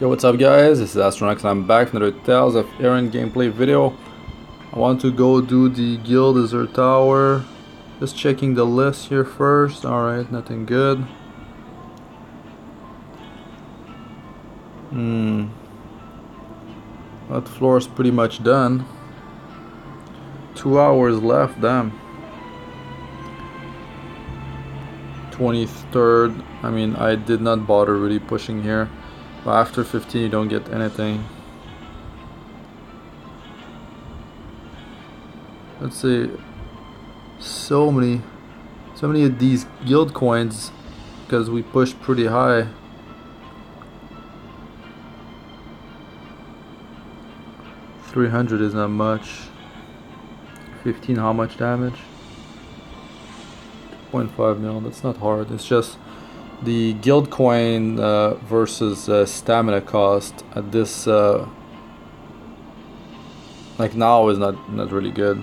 Yo, what's up guys, this is Astranox and I'm back with another Tales of Erin gameplay video. I want to go do the Guild Desert Tower. Just checking the list here first. Alright, nothing good. That floor is pretty much done. 2 hours left, damn. 23rd, I mean, I did not bother really pushing here. But after 15 you don't get anything. Let's see, so many of these guild coins because we pushed pretty high. $300 is not much. 15, how much damage? 2.5 mil, that's not hard. It's just the guild coin versus stamina cost at this like now is not really good.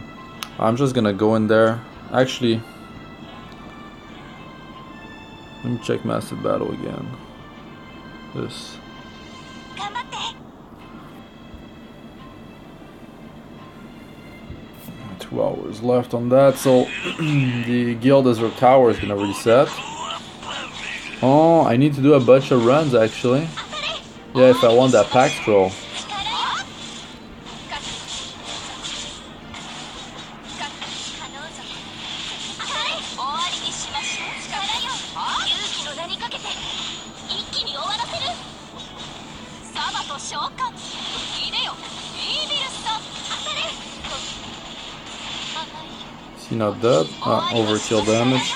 I'm just gonna go in there. Actually, let me check Massive Battle again. This. Yes. 2 hours left on that, so the Guild Desert Tower is gonna reset. Oh, I need to do a bunch of runs actually. Yeah, if I want that pack scroll. See, not that. Overkill damage.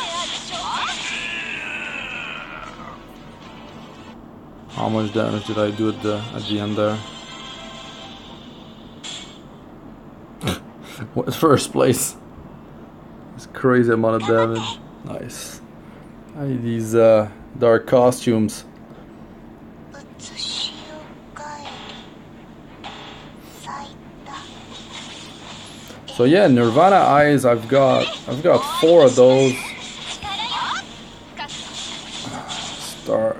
How much damage did I do at the end there? What, first place? It's crazy amount of damage. Nice. I need these dark costumes. So yeah, Nirvana eyes. I've got 4 of those.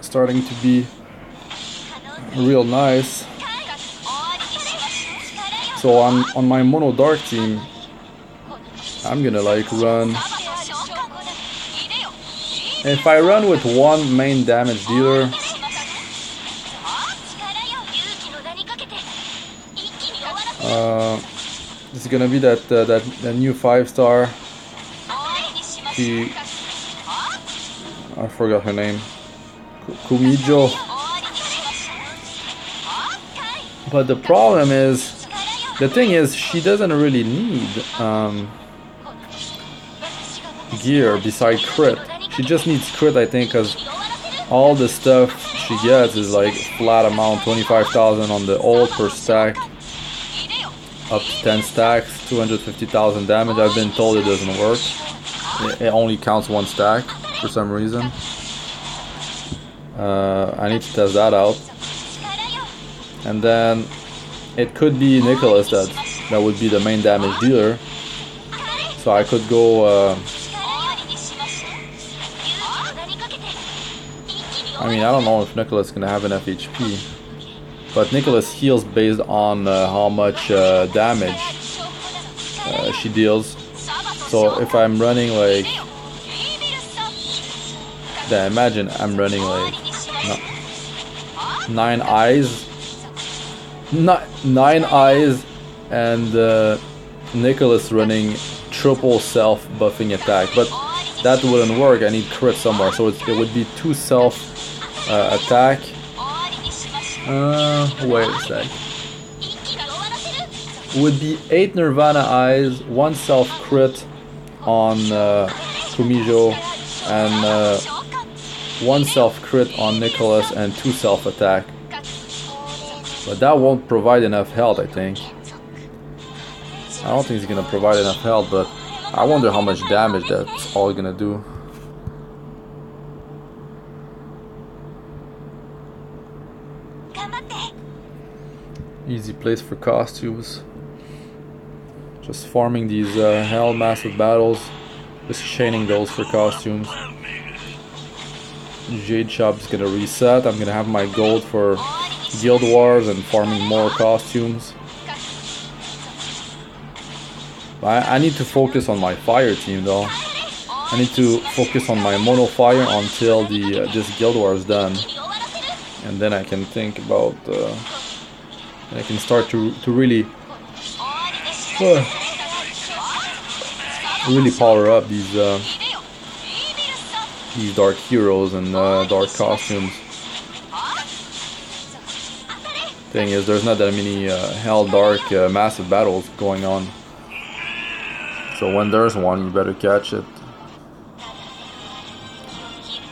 Starting to be real nice. So on my mono dark team, I'm gonna like run. If I run with one main damage dealer, it's gonna be that new 5-star. I forgot her name. Kuijo. But the problem is, the thing is, she doesn't really need gear beside crit. She just needs crit, I think, because all the stuff she gets is like flat amount, 25,000 on the old per stack, up to 10 stacks, 250,000 damage. I've been told it doesn't work. It only counts 1 stack for some reason. I need to test that out. And then it could be Nicholas that would be the main damage dealer. So I could go. I mean, I don't know if Nicholas is gonna have enough HP, but Nicholas heals based on how much damage she deals. So if I'm running like, then imagine I'm running like 9 eyes. Not 9 eyes and Nicholas running triple self buffing attack, but that wouldn't work. I need crit somewhere, so it would be 2 self attack. Wait a sec. It would be 8 Nirvana eyes, 1 self crit on Kuijo, and 1 self crit on Nicholas, and 2 self attack. But that won't provide enough health, I think. I don't think it's gonna provide enough health, but I wonder how much damage that's all gonna do. Easy place for costumes. Just farming these hell massive battles. Just chaining those for costumes. Jade Shop is gonna reset. I'm gonna have my gold for Guild Wars and farming more costumes. I need to focus on my fire team though. I need to focus on my mono fire until the this Guild War is done, and then I can think about I can start to really really power up these dark heroes and dark costumes. Thing is, there's not that many hell dark massive battles going on, so when there's one, you better catch it.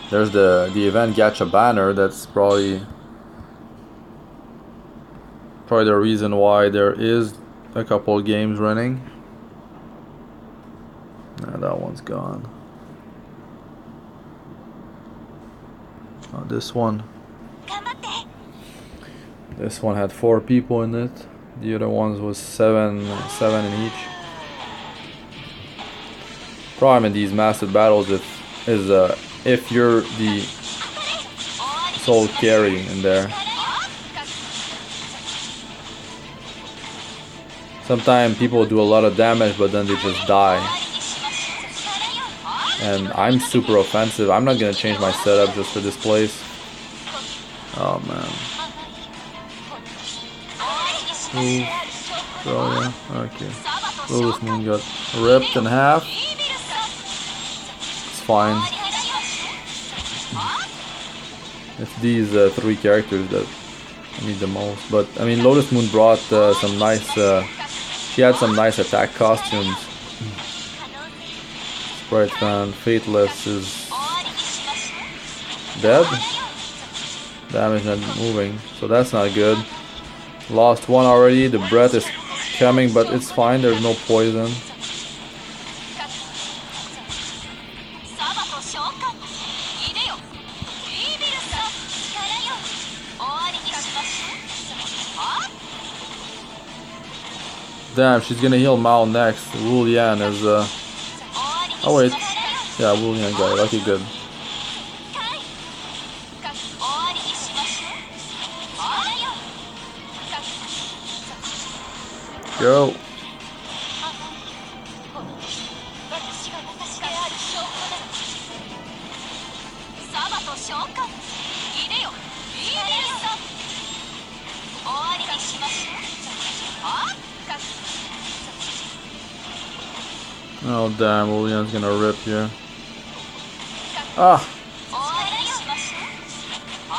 There's the event gacha banner. That's probably the reason why there is a couple games running. Nah, that one's gone. Oh, this one had 4 people in it. The other ones was seven in each. Problem in these massive battles is if you're the sole carry in there. Sometimes people do a lot of damage, but then they just die. And I'm super offensive. I'm not gonna change my setup just for this place. Oh man. Oh yeah, okay. Lotus Moon got ripped in half. It's fine. It's these 3 characters that I need the most. But I mean, Lotus Moon brought some nice. She had some nice attack costumes. Sprite Fan, Faithless is dead. Damage not moving, so that's not good. Lost one already. The breath is coming, but it's fine. There's no poison. Damn, she's gonna heal Mao next. Wu Lian is oh wait. Yeah, Wu Lian got it. Okay, good. Go. Oh damn, Liliane's gonna rip here. Ah!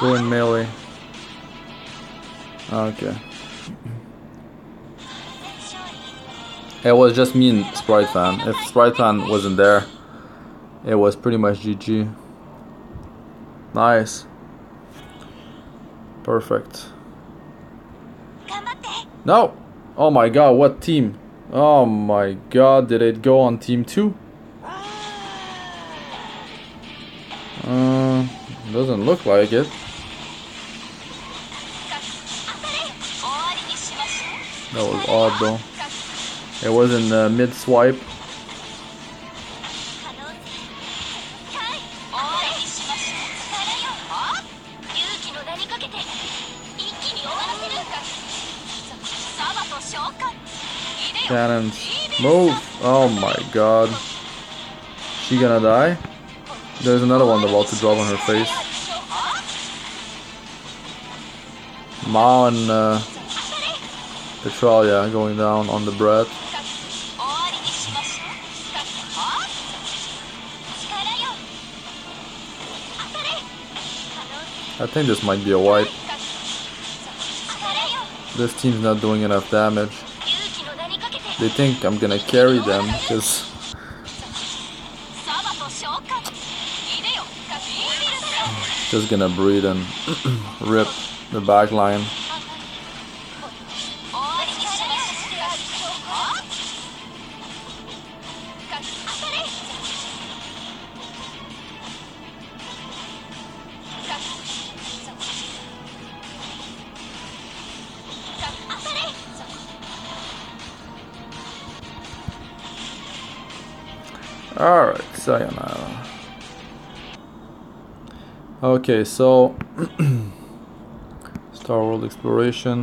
Go in melee. Okay. It was just me and Sprite Fan. If Sprite Fan wasn't there, it was pretty much GG. Nice. Perfect. No! Oh my god, what team? Oh my god, did it go on team 2? Doesn't look like it. That was odd though. It was in the mid swipe. Cannons move. Oh my god. She gonna die? There's another one about to drop on her face. Mao and Petralia going down on the breath. I think this might be a wipe. This team's not doing enough damage. They think I'm gonna carry them, because... just gonna breathe and rip the back line. Alright, sayonara. Okay, so Star World Exploration.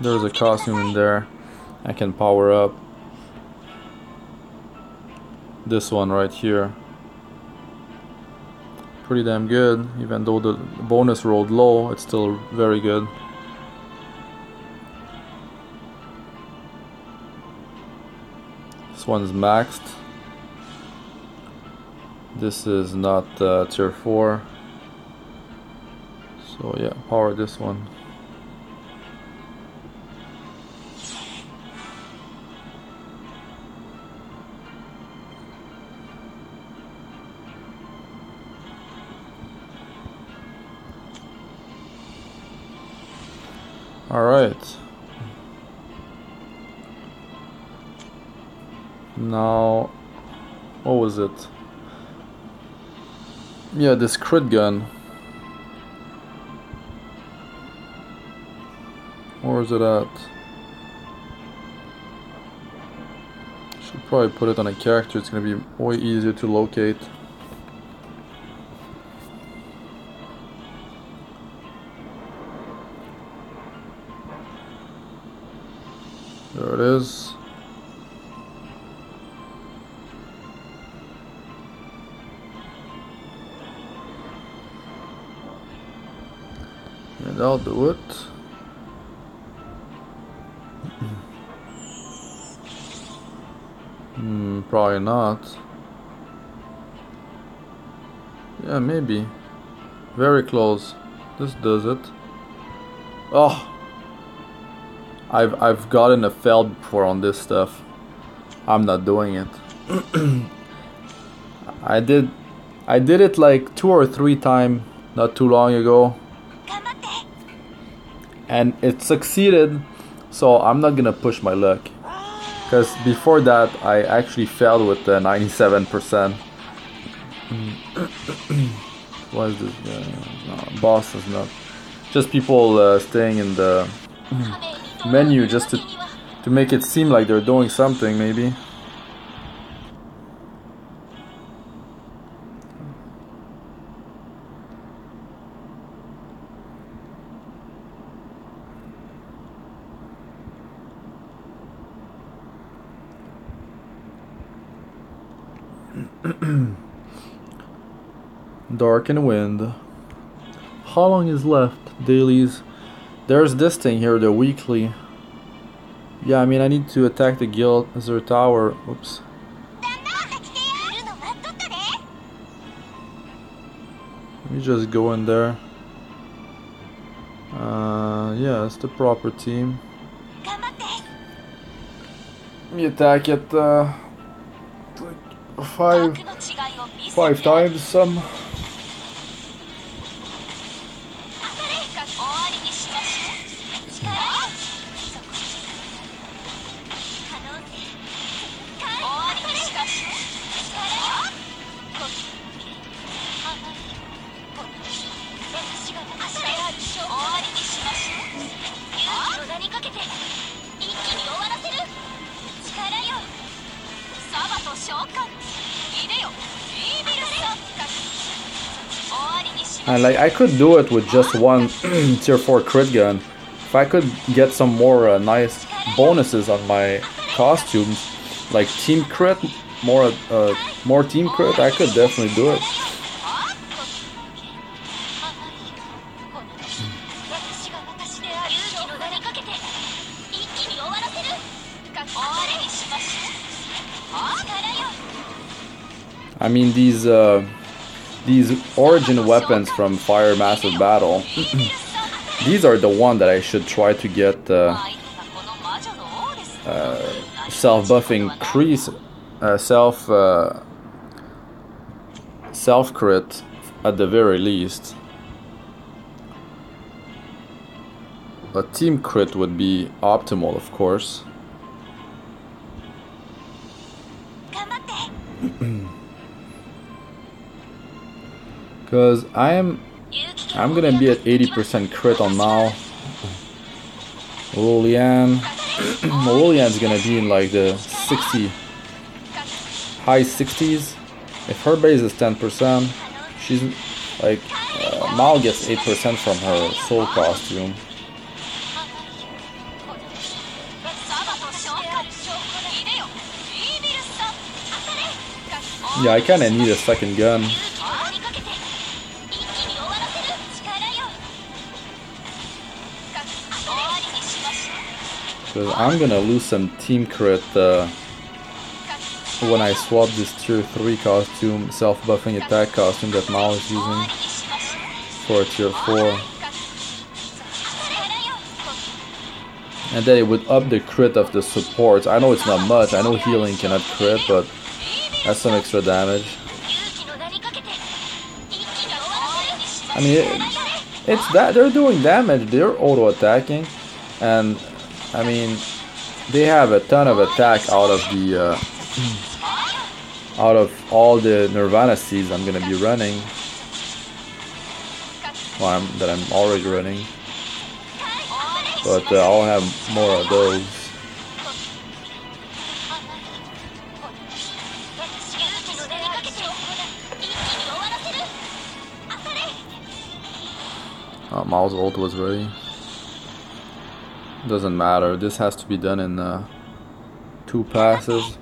There's a costume in there. I can power up this one right here. Pretty damn good. Even though the bonus rolled low, it's still very good. This one is maxed. This is not tier 4. So yeah, power this one. All right. Now, what was it? Yeah, this crit gun. Where is it at? Should probably put it on a character. It's gonna be way easier to locate. There it is. And I'll do it. Probably not. Yeah, maybe. Very close. This does it. Oh! I've gotten a fail before on this stuff. I'm not doing it. I did it like 2 or 3 times not too long ago, and it succeeded. So I'm not gonna push my luck, because before that I actually failed with the 97%. What is this? No, boss is not. Just people staying in the menu just to make it seem like they're doing something, maybe. Dark and wind. How long is left? Dailies. There's this thing here, the weekly. Yeah, I mean, I need to attack the Guild Desert Tower. Oops. Let me just go in there. Yeah, it's the proper team. Let me attack it like five times some. And like, I could do it with just one tier 4 crit gun. If I could get some more nice bonuses on my costumes, like team crit, more team crit, I could definitely do it. I mean, these origin weapons from Fire Massive Battle, these are the one that I should try to get self-buffing crease, self-crit at the very least. A team crit would be optimal, of course. Because I'm gonna be at 80% crit on Mao. Liliane. Liliane's gonna be in like the 60, high 60s. If her base is 10%, she's like Mao gets 8% from her soul costume. Yeah, I kinda need a second gun. Cause I'm gonna lose some team crit when I swap this tier 3 costume, self-buffing attack costume that Mao is using for a tier 4. And then it would up the crit of the supports. I know it's not much, I know healing cannot crit, but that's some extra damage. I mean, it's that they're doing damage, they're auto-attacking, and I mean, they have a ton of attack out of all the Nirvana seeds I'm gonna be running. Well, I'm already running, but I'll have more of those. Mao's ult was ready. Doesn't matter. This has to be done in 2 passes.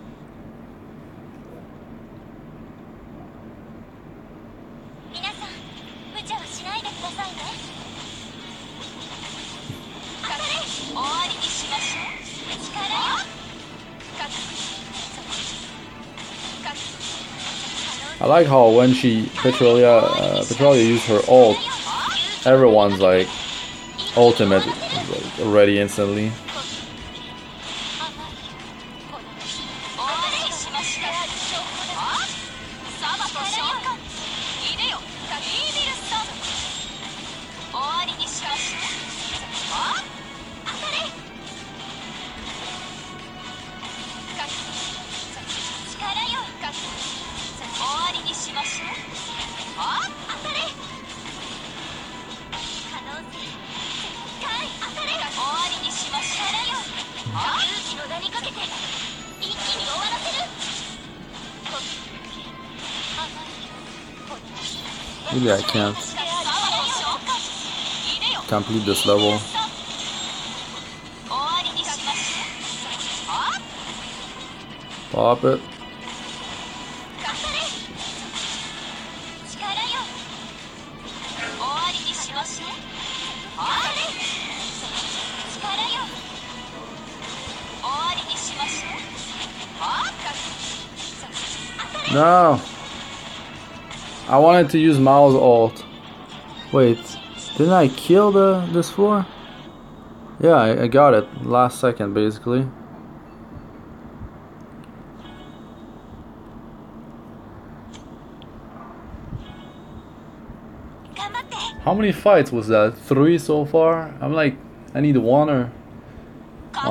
I like how when Petralia used her ult, everyone's like ultimate ready instantly. Maybe I can't complete this level. Pop it. No! I wanted to use Mao's ult. Wait, didn't I kill this floor? Yeah, I got it last second basically. How many fights was that? 3 so far? I'm like, I need 1 or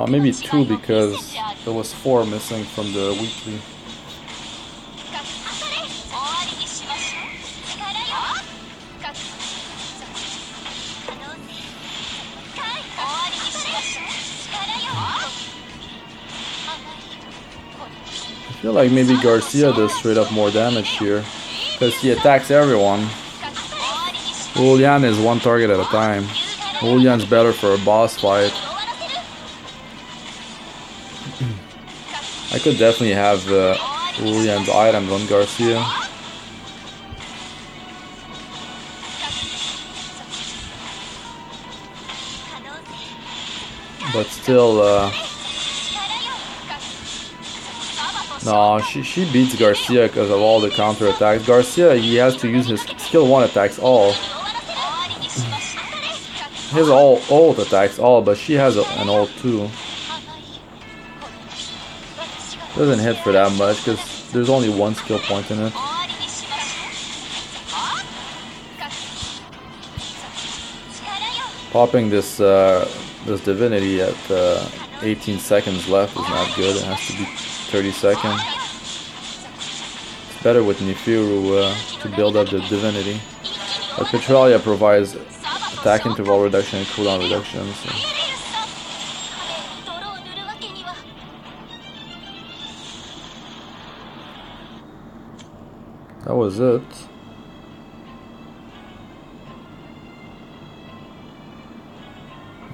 maybe 2 because there was 4 missing from the weekly. I feel like maybe Garcia does straight up more damage here, because he attacks everyone. Wu Lian is 1 target at a time. Wu Lian's better for a boss fight. I could definitely have Wu Lian's items on Garcia. But still... No, she beats Garcia because of all the counter attacks. Garcia, he has to use his skill 1 attacks all. His all ult attacks all, but she has an ult too. Doesn't hit for that much because there's only 1 skill point in it. Popping this this divinity at 18 seconds left is not good. It has to be 30 seconds. better with Nefeeru to build up the divinity. But Petralia provides attack interval reduction and cooldown reduction. So. That was it.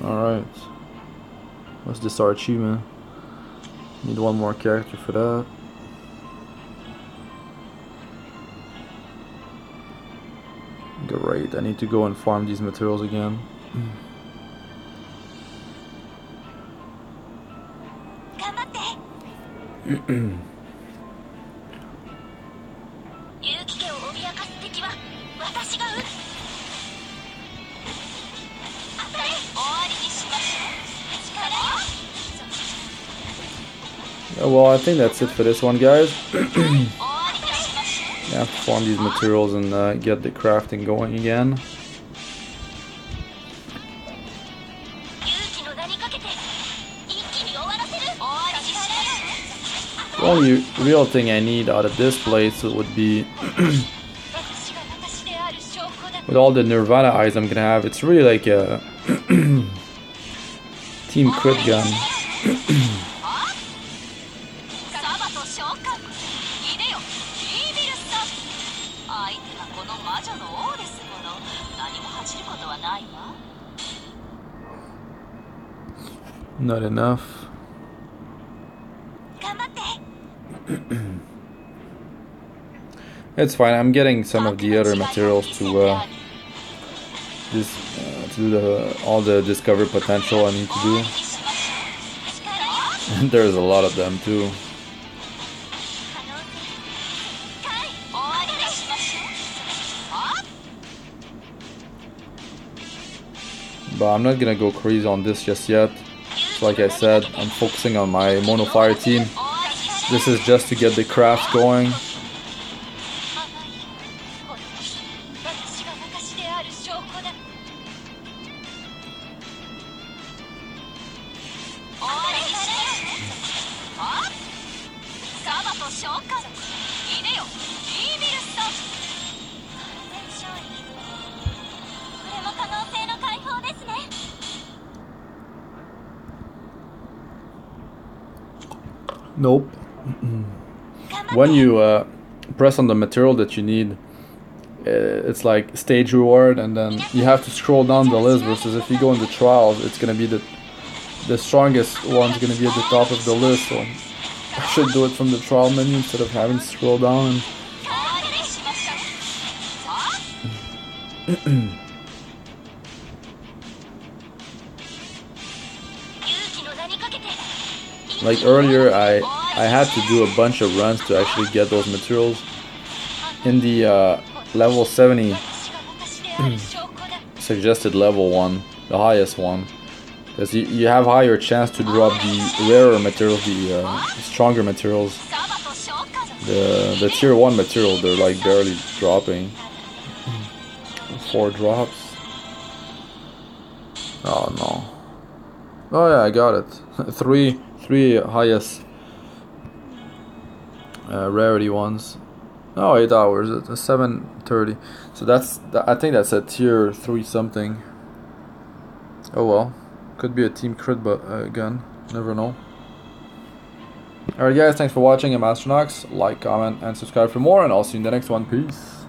Alright. What's this our achievement? Need one more character for that. Great, I need to go and farm these materials again. Well, I think that's it for this one, guys. Yeah, farm these materials and get the crafting going again. The only real thing I need out of this place would be with all the Nirvana eyes I'm gonna have, it's really like a team crit gun. Not enough. It's fine. I'm getting some of the other materials to do all the discover potential I need to do. There's a lot of them too. But I'm not gonna go crazy on this just yet. Like I said, I'm focusing on my monofire team. This is just to get the craft going. Nope. When you press on the material that you need, it's like stage reward, and then you have to scroll down the list, versus if you go into trials, it's gonna be the strongest one's gonna be at the top of the list. So I should do it from the trial menu instead of having to scroll down. Like earlier, I had to do a bunch of runs to actually get those materials. In the level 70 suggested level 1, the highest one, because you have higher chance to drop the rarer materials, the stronger materials. The tier 1 material, they're like barely dropping. 4 drops. Oh no. Oh yeah, I got it. 3 highest rarity ones. Oh, 8 hours. 7:30. So that's. I think that's a tier 3 something. Oh well, could be a team crit, but gun. Never know. Alright, guys. Thanks for watching. I'm Astranox. Like, comment, and subscribe for more. And I'll see you in the next one. Peace.